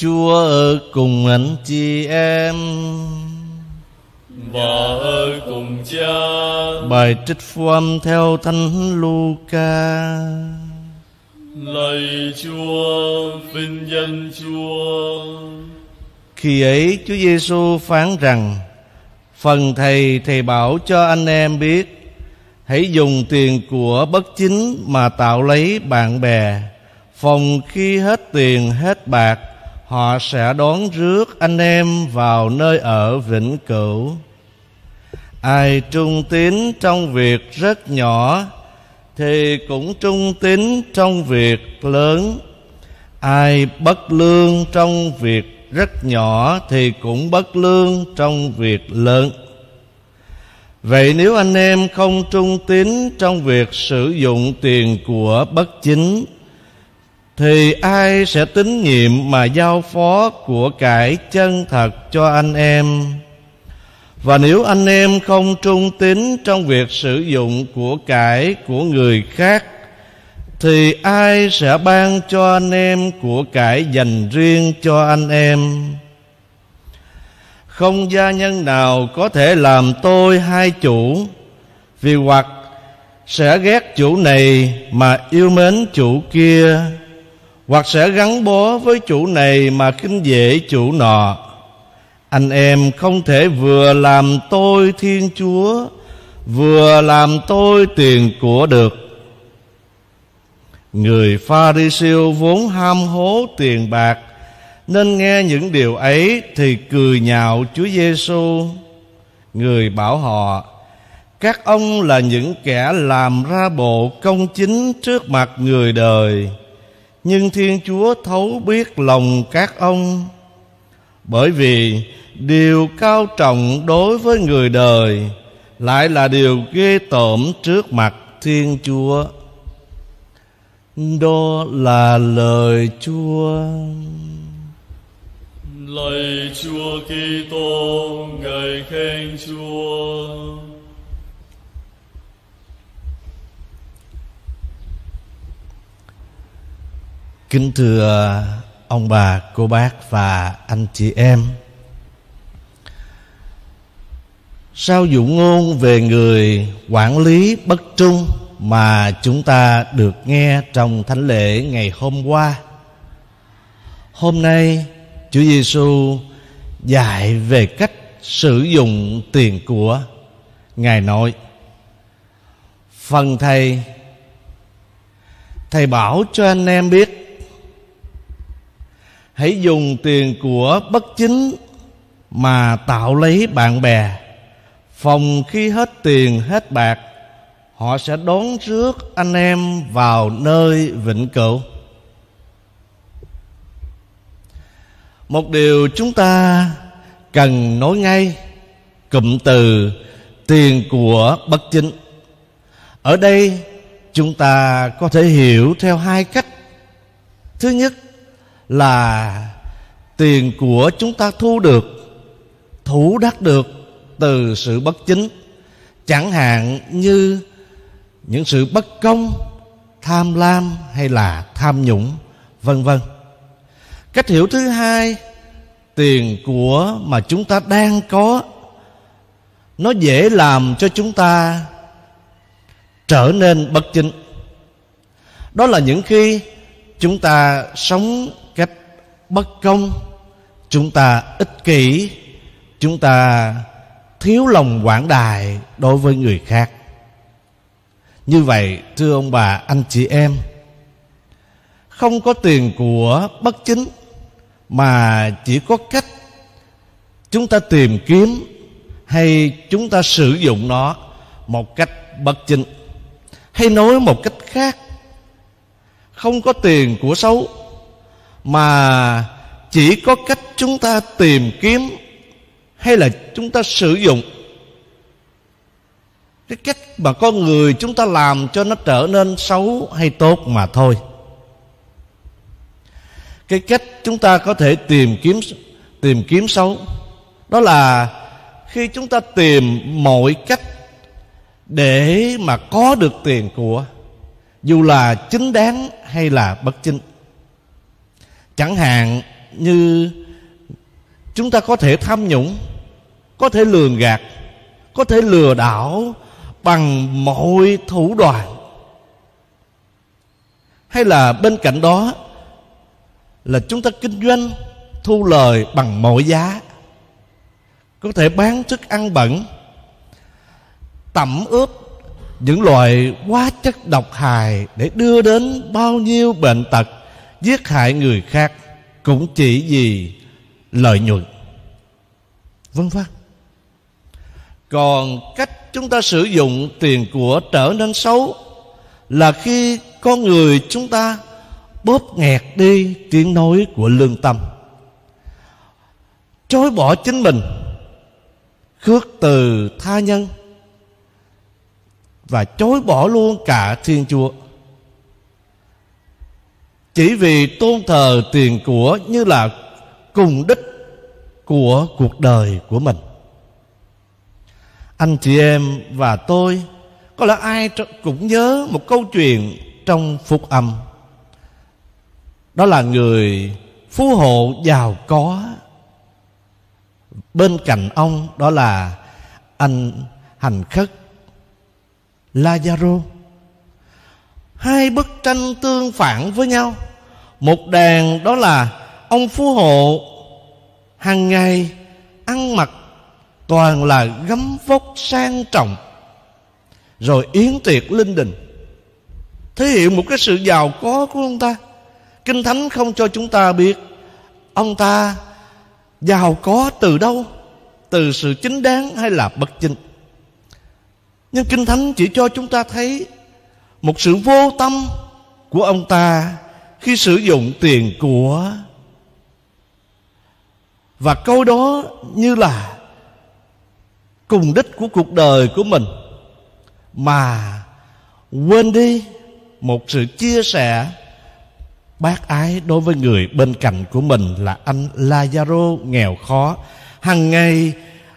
Chúa ở cùng anh chị em, và ở cùng Cha. Bài trích Phúc âm theo Thánh Luca. Lạy Chúa, vinh danh Chúa. Khi ấy Chúa Giêsu phán rằng: Phần thầy bảo cho anh em biết, hãy dùng tiền của bất chính mà tạo lấy bạn bè, phòng khi hết tiền hết bạc, họ sẽ đón rước anh em vào nơi ở vĩnh cửu. Ai trung tín trong việc rất nhỏ thì cũng trung tín trong việc lớn. Ai bất lương trong việc rất nhỏ thì cũng bất lương trong việc lớn. Vậy nếu anh em không trung tín trong việc sử dụng tiền của bất chính, thì ai sẽ tín nhiệm mà giao phó của cải chân thật cho anh em? Và nếu anh em không trung tín trong việc sử dụng của cải của người khác, thì ai sẽ ban cho anh em của cải dành riêng cho anh em? Không gia nhân nào có thể làm tôi hai chủ, vì hoặc sẽ ghét chủ này mà yêu mến chủ kia, hoặc sẽ gắn bó với chủ này mà khinh dễ chủ nọ. Anh em không thể vừa làm tôi Thiên Chúa, vừa làm tôi tiền của được. Người Pha-ri-siêu vốn ham hố tiền bạc, nên nghe những điều ấy thì cười nhạo Chúa Giêsu. Người bảo họ: Các ông là những kẻ làm ra bộ công chính trước mặt người đời, nhưng Thiên Chúa thấu biết lòng các ông. Bởi vì điều cao trọng đối với người đời lại là điều ghê tởm trước mặt Thiên Chúa. Đó là lời Chúa. Lạy Chúa Kitô, ngợi khen Chúa. Kính thưa ông bà, cô bác và anh chị em, sau dụ ngôn về người quản lý bất trung mà chúng ta được nghe trong thánh lễ ngày hôm qua, hôm nay Chúa Giêsu dạy về cách sử dụng tiền của. Ngài nói: Phần thầy bảo cho anh em biết, hãy dùng tiền của bất chính mà tạo lấy bạn bè, phòng khi hết tiền hết bạc, họ sẽ đón rước anh em vào nơi vĩnh cửu. Một điều chúng ta cần nói ngay, cụm từ tiền của bất chính. Ở đây chúng ta có thể hiểu theo hai cách. Thứ nhất là tiền của chúng ta thu được, thủ đắc được từ sự bất chính, chẳng hạn như những sự bất công, tham lam hay là tham nhũng, vân vân. Cách hiểu thứ hai, tiền của mà chúng ta đang có, nó dễ làm cho chúng ta trở nên bất chính. Đó là những khi chúng ta sống cách bất công, chúng ta ích kỷ, chúng ta thiếu lòng quảng đại đối với người khác. Như vậy, thưa ông bà, anh chị em, không có tiền của bất chính mà chỉ có cách chúng ta tìm kiếm hay chúng ta sử dụng nó một cách bất chính. Hay nói một cách khác, không có tiền của xấu mà chỉ có cách chúng ta tìm kiếm hay là chúng ta sử dụng. Cái cách mà con người chúng ta làm cho nó trở nên xấu hay tốt mà thôi. Cái cách chúng ta có thể tìm kiếm xấu, đó là khi chúng ta tìm mọi cách để mà có được tiền của, dù là chính đáng hay là bất chính. Chẳng hạn như chúng ta có thể tham nhũng, có thể lường gạt, có thể lừa đảo bằng mọi thủ đoạn. Hay là bên cạnh đó là chúng ta kinh doanh thu lời bằng mọi giá, có thể bán thức ăn bẩn, tẩm ướp những loại hóa chất độc hại để đưa đến bao nhiêu bệnh tật, giết hại người khác cũng chỉ vì lợi nhuận, vân vân. Còn cách chúng ta sử dụng tiền của trở nên xấu là khi con người chúng ta bóp nghẹt đi tiếng nói của lương tâm, chối bỏ chính mình, khước từ tha nhân và chối bỏ luôn cả Thiên Chúa, chỉ vì tôn thờ tiền của như là cùng đích của cuộc đời của mình. Anh chị em và tôi có lẽ ai cũng nhớ một câu chuyện trong Phúc Âm, đó là người phú hộ giàu có, bên cạnh ông đó là anh hành khất Lazaro. Hai bức tranh tương phản với nhau. Một đèn đó là ông phú hộ hàng ngày ăn mặc toàn là gấm vóc sang trọng, rồi yến tiệc linh đình, thể hiện một cái sự giàu có của ông ta. Kinh Thánh không cho chúng ta biết ông ta giàu có từ đâu, từ sự chính đáng hay là bất chính. Nhưng Kinh Thánh chỉ cho chúng ta thấy một sự vô tâm của ông ta khi sử dụng tiền của. Và câu đó như là cùng đích của cuộc đời của mình, mà quên đi một sự chia sẻ bác ái đối với người bên cạnh của mình là anh Lazaro nghèo khó, hằng ngày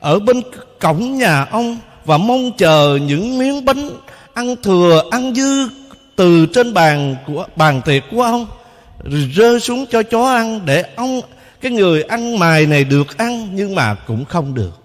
ở bên cổng nhà ông và mong chờ những miếng bánh ăn thừa, ăn dư từ trên bàn tiệc của ông rơi xuống cho chó ăn, để ông, cái người ăn mày này được ăn, nhưng mà cũng không được.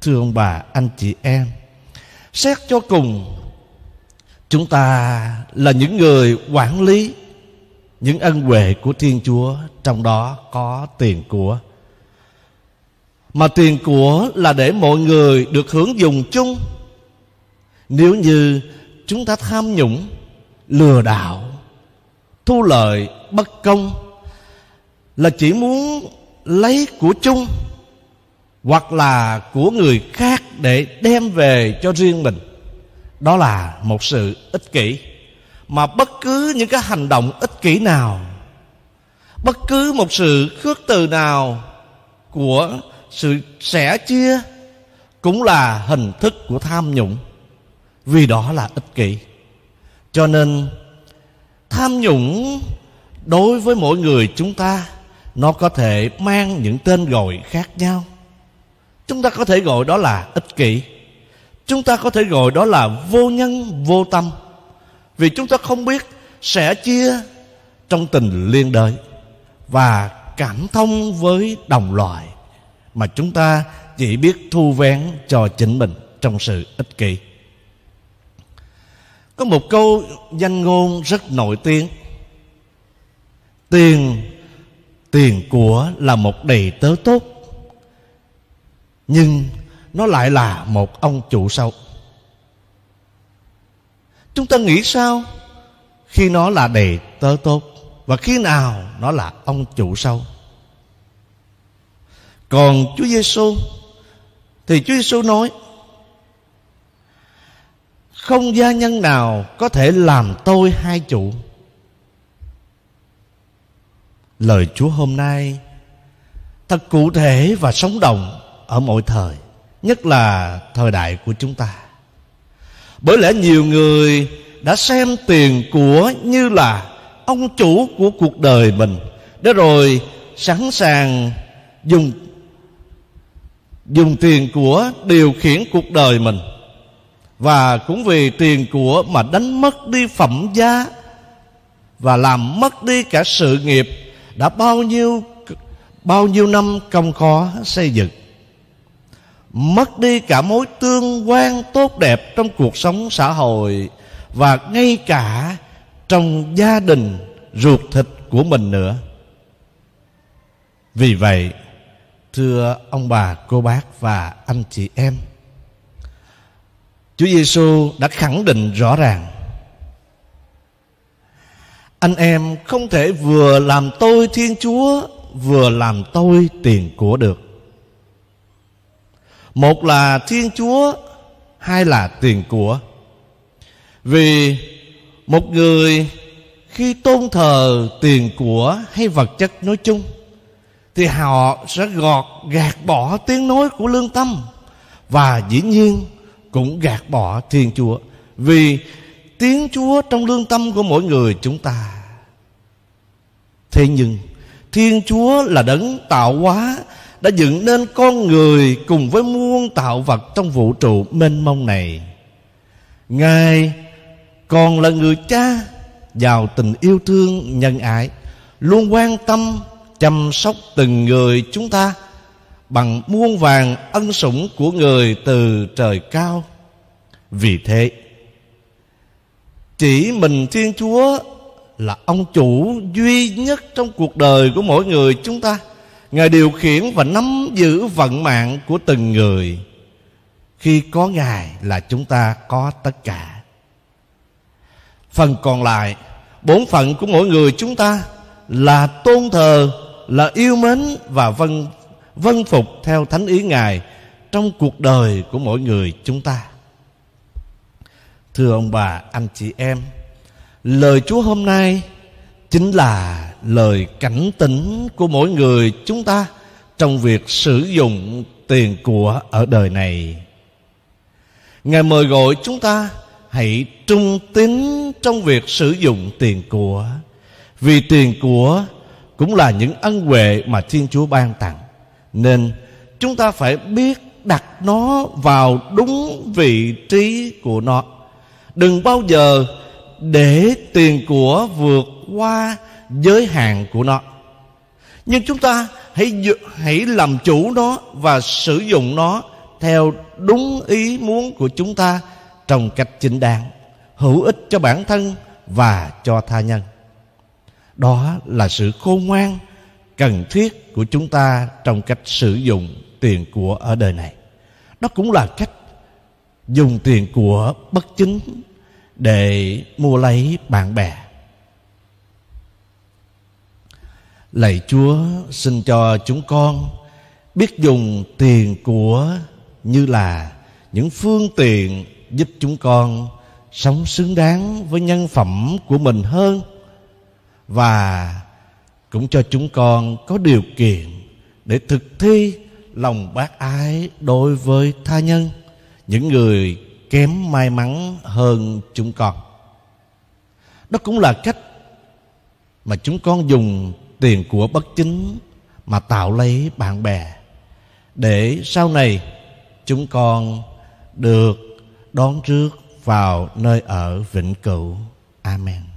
Thưa ông bà, anh chị em, xét cho cùng chúng ta là những người quản lý những ân huệ của Thiên Chúa, trong đó có tiền của. Mà tiền của là để mọi người được hưởng dùng chung. Nếu như chúng ta tham nhũng, lừa đảo, thu lợi bất công là chỉ muốn lấy của chung hoặc là của người khác để đem về cho riêng mình, đó là một sự ích kỷ. Mà bất cứ những cái hành động ích kỷ nào, bất cứ một sự khước từ nào của sự sẻ chia cũng là hình thức của tham nhũng, vì đó là ích kỷ. Cho nên tham nhũng đối với mỗi người chúng ta nó có thể mang những tên gọi khác nhau. Chúng ta có thể gọi đó là ích kỷ, chúng ta có thể gọi đó là vô nhân vô tâm, vì chúng ta không biết sẻ chia trong tình liên đới và cảm thông với đồng loại, mà chúng ta chỉ biết thu vén cho chính mình trong sự ích kỷ. Có một câu danh ngôn rất nổi tiếng: Tiền của là một đầy tớ tốt, nhưng nó lại là một ông chủ sâu. Chúng ta nghĩ sao khi nó là đầy tớ tốt, và khi nào nó là ông chủ sâu? Còn Chúa Giêsu thì Chúa Giêsu nói không gia nhân nào có thể làm tôi hai chủ. Lời Chúa hôm nay thật cụ thể và sống động ở mọi thời, nhất là thời đại của chúng ta. Bởi lẽ nhiều người đã xem tiền của như là ông chủ của cuộc đời mình, để rồi sẵn sàng dùng tiền của điều khiển cuộc đời mình, và cũng vì tiền của mà đánh mất đi phẩm giá và làm mất đi cả sự nghiệp, đã bao nhiêu năm công khó xây dựng, mất đi cả mối tương quan tốt đẹp trong cuộc sống xã hội và ngay cả trong gia đình ruột thịt của mình nữa. Vì vậy, thưa ông bà, cô bác và anh chị em, Chúa Giêsu đã khẳng định rõ ràng: anh em không thể vừa làm tôi Thiên Chúa vừa làm tôi tiền của được. Một là Thiên Chúa, hai là tiền của. Vì một người khi tôn thờ tiền của hay vật chất nói chung thì họ sẽ gạt bỏ tiếng nói của lương tâm, và dĩ nhiên cũng gạt bỏ Thiên Chúa. Vì tiếng Chúa trong lương tâm của mỗi người chúng ta. Thế nhưng Thiên Chúa là đấng tạo hóa đã dựng nên con người cùng với muôn tạo vật trong vũ trụ mênh mông này. Ngài còn là người cha giàu tình yêu thương nhân ái, luôn quan tâm chăm sóc từng người chúng ta bằng muôn vàn ân sủng của người từ trời cao. Vì thế, chỉ mình Thiên Chúa là ông chủ duy nhất trong cuộc đời của mỗi người chúng ta. Ngài điều khiển và nắm giữ vận mạng của từng người. Khi có Ngài là chúng ta có tất cả. Phần còn lại, bổn phận của mỗi người chúng ta là tôn thờ, là yêu mến và vâng phục theo thánh ý Ngài trong cuộc đời của mỗi người chúng ta. Thưa ông bà, anh chị em, lời Chúa hôm nay chính là lời cảnh tỉnh của mỗi người chúng ta trong việc sử dụng tiền của ở đời này. Ngài mời gọi chúng ta hãy trung tín trong việc sử dụng tiền của, vì tiền của cũng là những ân huệ mà Thiên Chúa ban tặng, nên chúng ta phải biết đặt nó vào đúng vị trí của nó. Đừng bao giờ để tiền của vượt qua giới hạn của nó, nhưng chúng ta hãy làm chủ nó và sử dụng nó theo đúng ý muốn của chúng ta trong cách chính đáng, hữu ích cho bản thân và cho tha nhân. Đó là sự khôn ngoan cần thiết của chúng ta trong cách sử dụng tiền của ở đời này. Đó cũng là cách dùng tiền của bất chính để mua lấy bạn bè. Lạy Chúa, xin cho chúng con biết dùng tiền của như là những phương tiện giúp chúng con sống xứng đáng với nhân phẩm của mình hơn, và cũng cho chúng con có điều kiện để thực thi lòng bác ái đối với tha nhân, những người kém may mắn hơn chúng con. Đó cũng là cách mà chúng con dùng tiền của bất chính mà tạo lấy bạn bè, để sau này chúng con được đón rước vào nơi ở vĩnh cửu. Amen.